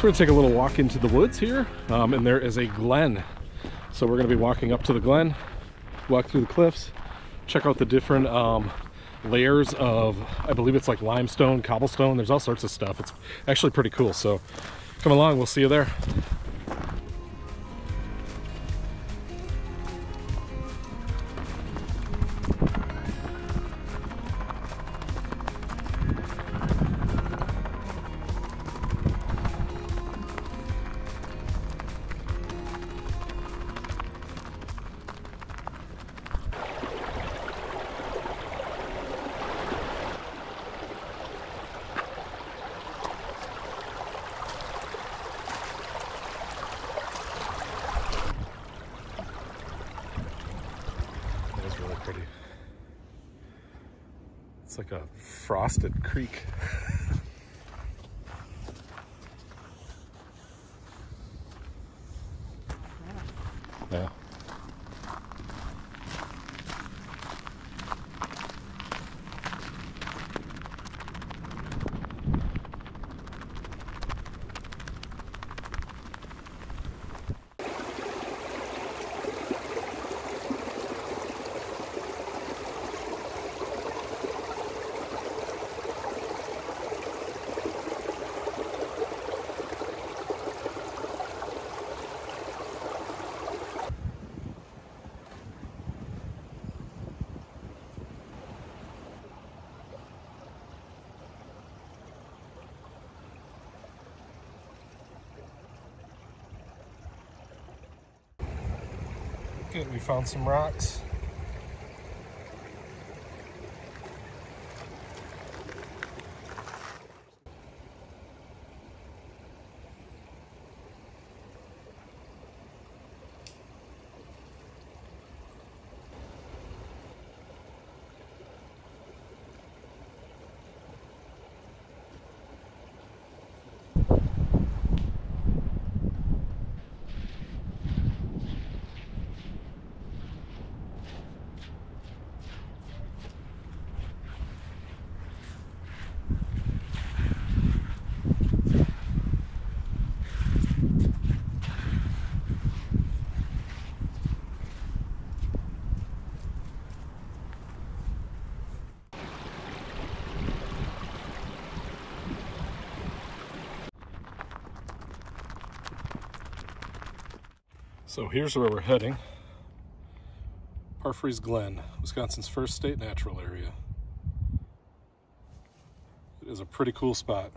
So we're gonna take a little walk into the woods here, and there is a glen. So we're gonna be walking up to the glen, walk through the cliffs, check out the different layers of, I believe it's like limestone, cobblestone. There's all sorts of stuff. It's actually pretty cool. So come along, we'll see you there. It's like a frosted creek. Yeah. Good, we found some rocks. So here's where we're heading. Parfrey's Glen, Wisconsin's first state natural area. It is a pretty cool spot.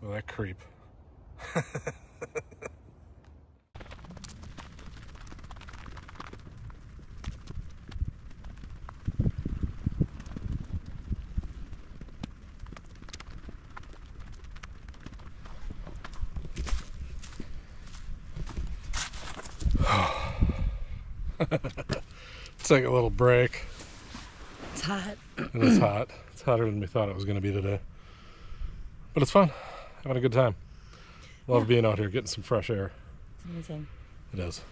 Look at that creep. Take a little break. It's hot. It is hot. It's hotter than we thought it was going to be today. But it's fun. Having a good time. Love being out here, getting some fresh air. It's amazing. It is.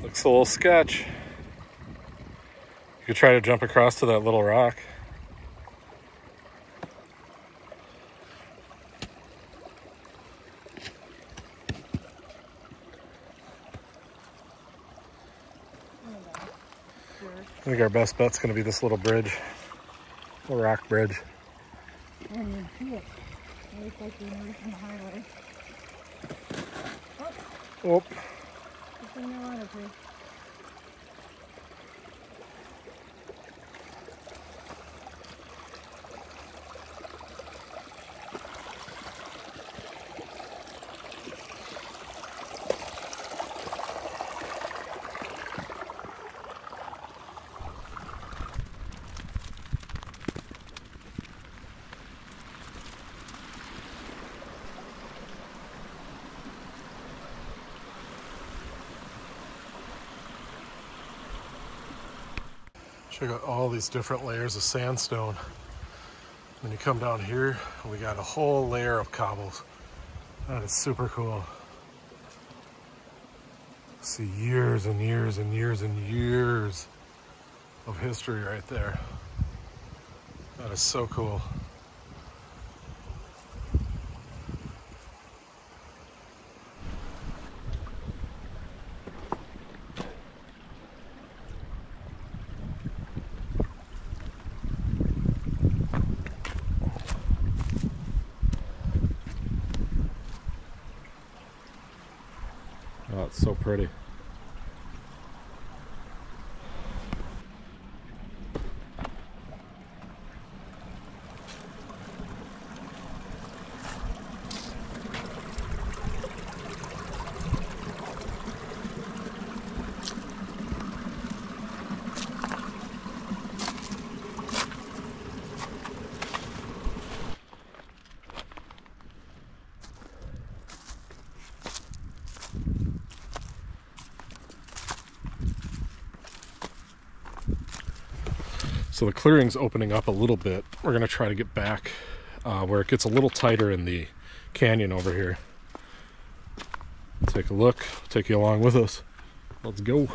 Looks a little sketch. You could try to jump across to that little rock. I think our best bet's going to be this little bridge, little rock bridge. I don't even see it. It looks like we're away from the highway. Oh. Oh. It's in the water, too. Check out all these different layers of sandstone. When you come down here, we got a whole layer of cobbles. That is super cool. See years and years and years and years of history right there. That is so cool. Oh, it's so pretty. So the clearing's opening up a little bit. We're gonna try to get back where it gets a little tighter in the canyon over here. Take a look, take you along with us. Let's go.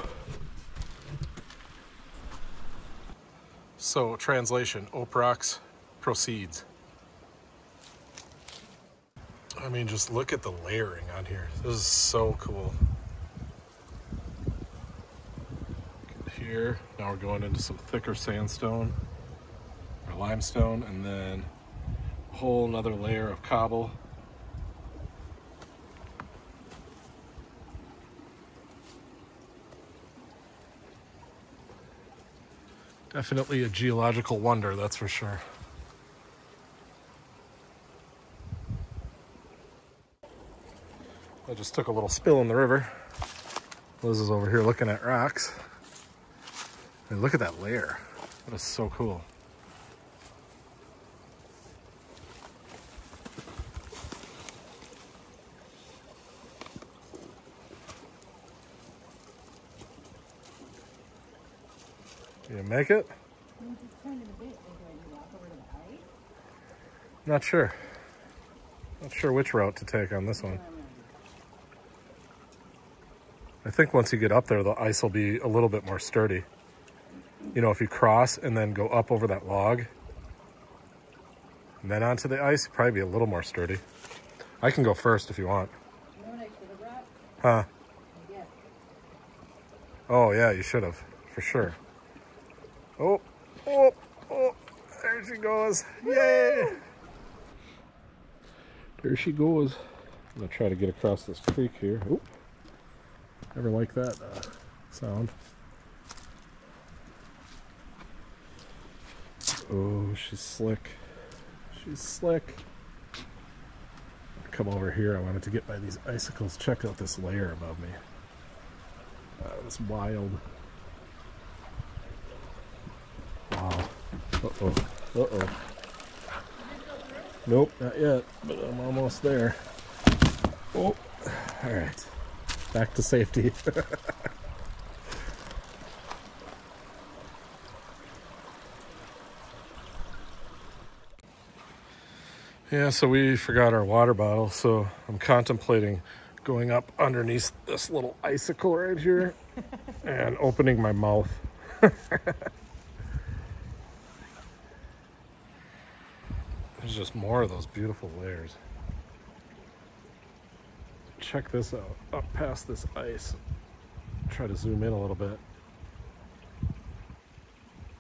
So translation, Oak Rocks proceeds. I mean, just look at the layering on here. This is so cool. Here. Now we're going into some thicker sandstone or limestone, and then a whole another layer of cobble. Definitely a geological wonder, that's for sure. I just took a little spill in the river. Liz is over here looking at rocks. And look at that layer. That is so cool. You make it? Not sure. Not sure which route to take on this one. I think once you get up there, the ice will be a little bit more sturdy. You know, if you cross and then go up over that log and then onto the ice, probably be a little more sturdy. I can go first if you want. Huh? Oh yeah, you should have, for sure. Oh, oh, oh, there she goes. Yay! There she goes. I'm gonna try to get across this creek here. Oh, never like that sound. Oh, she's slick. She's slick. Come over here. I wanted to get by these icicles. Check out this layer above me. That's wild. Wow. Uh-oh. Uh-oh. Nope, not yet, but I'm almost there. Oh, all right. Back to safety. Yeah, so we forgot our water bottle, so I'm contemplating going up underneath this little icicle right here and opening my mouth. There's just more of those beautiful layers. Check this out, up past this ice. Try to zoom in a little bit. I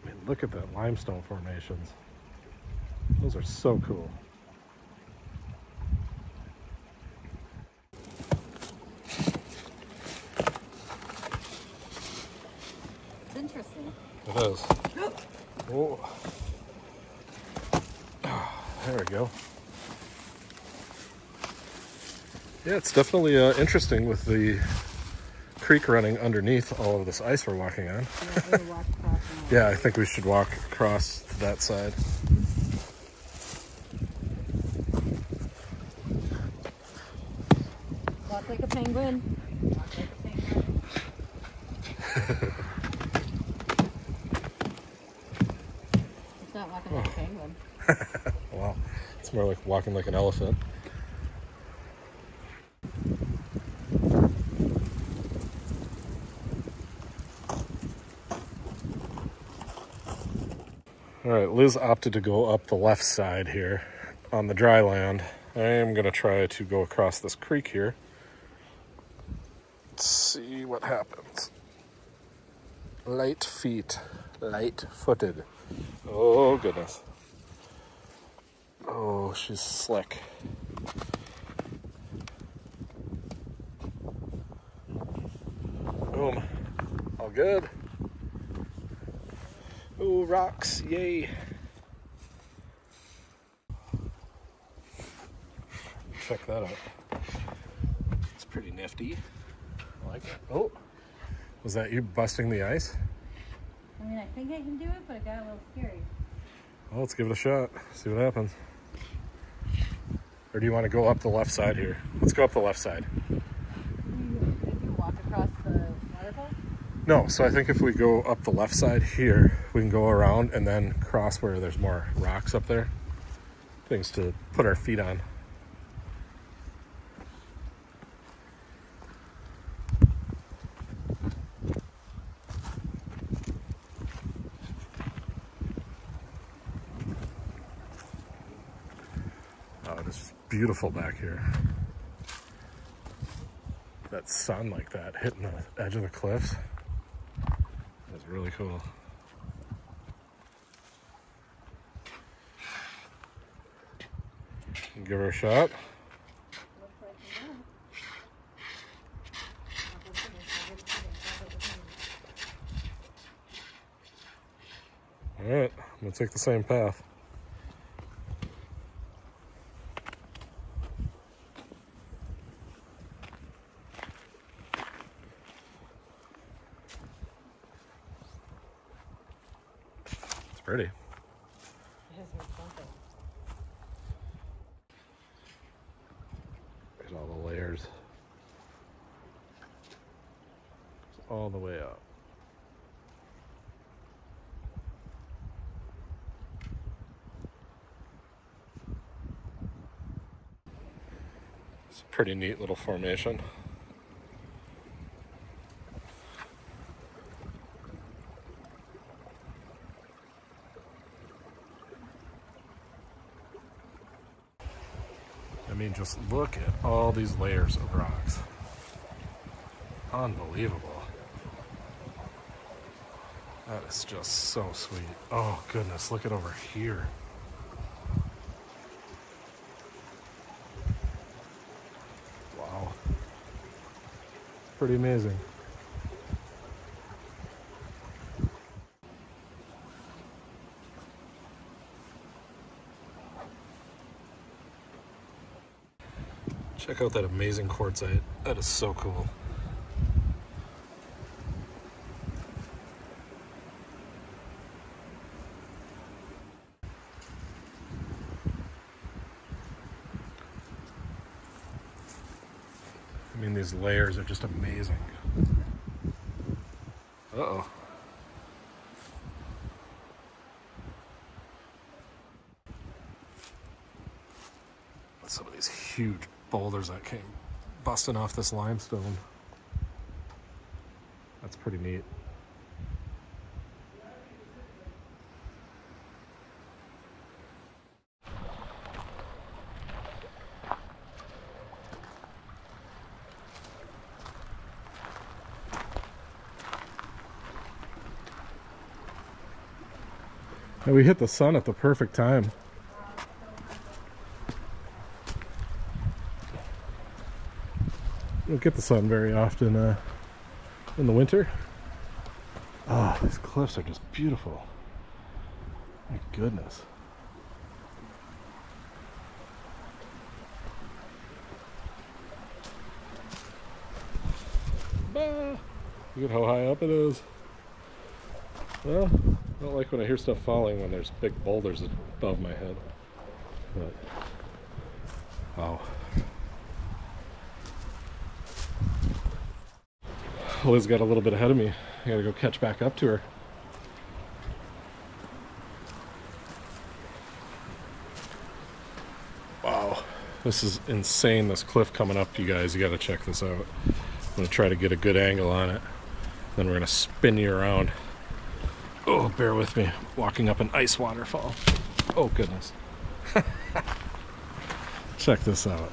mean, look at that limestone formations. Those are so cool. It is. Oh. There we go. Yeah, it's definitely interesting with the creek running underneath all of this ice we're walking on. Yeah, I think we should walk across to that side. Walk like a penguin. Walk like a penguin. Not walking like a penguin. Wow, it's more like walking like an elephant. All right, Liz opted to go up the left side here on the dry land. I am gonna try to go across this creek here. Let's see what happens. Light feet, light-footed. Oh goodness. Oh, she's slick. Boom, all good. Ooh, rocks, yay. Check that out. It's pretty nifty. I like it. Oh, was that you busting the ice? I mean, I think I can do it, but it got a little scary. Well, let's give it a shot, see what happens. Or do you want to go up the left side here? Let's go up the left side. Can you walk across the waterfall? No, so I think if we go up the left side here, we can go around and then cross where there's more rocks up there. Things to put our feet on. Oh, this is beautiful back here. That sun like that hitting the edge of the cliffs. That's really cool. Give her a shot. All right, I'm gonna take the same path. Pretty. It has been something. Look at all the layers. It's all the way up. It's a pretty neat little formation. I mean, just look at all these layers of rocks. Unbelievable. That is just so sweet. Oh goodness, look at over here. Wow. Pretty amazing. Check out that amazing quartzite. That is so cool. I mean, these layers are just amazing. Uh-oh. Some of these huge boulders that came busting off this limestone. That's pretty neat. And we hit the sun at the perfect time. We don't get the sun very often in the winter. Ah, oh, these cliffs are just beautiful. My goodness. Bah! Look at how high up it is. Well, I don't like when I hear stuff falling when there's big boulders above my head. But, wow. Liz got a little bit ahead of me. I gotta go catch back up to her. Wow, this is insane, this cliff coming up, you guys. You gotta check this out. I'm gonna try to get a good angle on it. Then we're gonna spin you around. Oh, bear with me. Walking up an ice waterfall. Oh, goodness. Check this out.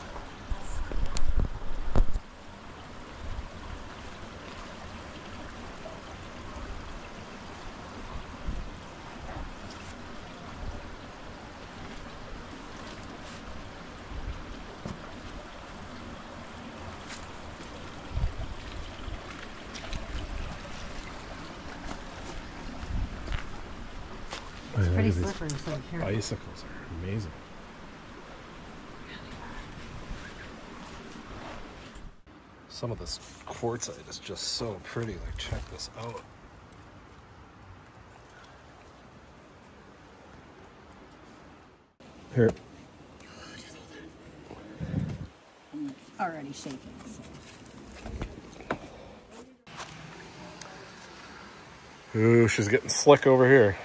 It's pretty slippery, so here. Bicycles are amazing. Some of this quartzite is just so pretty. Like, check this out. Here. I'm already shaking. So. Ooh, she's getting slick over here.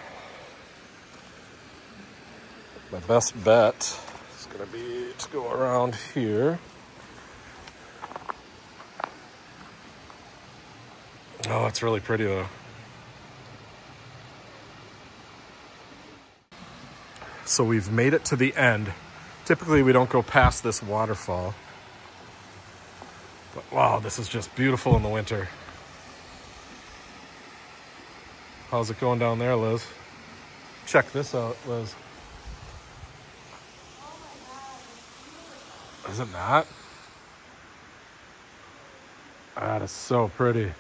My best bet is going to be to go around here. Oh, it's really pretty though. So we've made it to the end. Typically we don't go past this waterfall. But wow, this is just beautiful in the winter. How's it going down there, Liz? Check this out, Liz. Is it not? That is so pretty.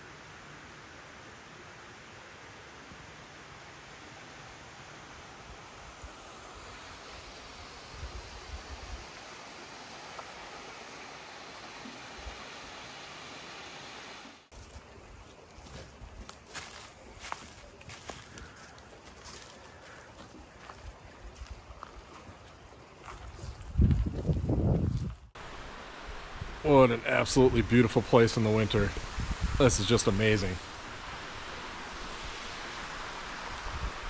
What an absolutely beautiful place in the winter. This is just amazing.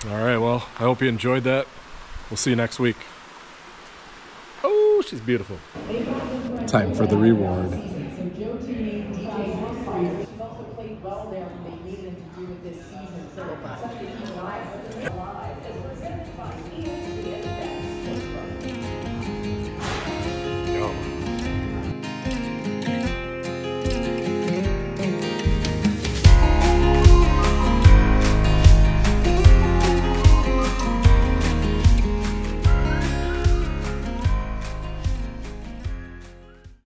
All right, well, I hope you enjoyed that. We'll see you next week. Oh, she's beautiful. Time for the reward.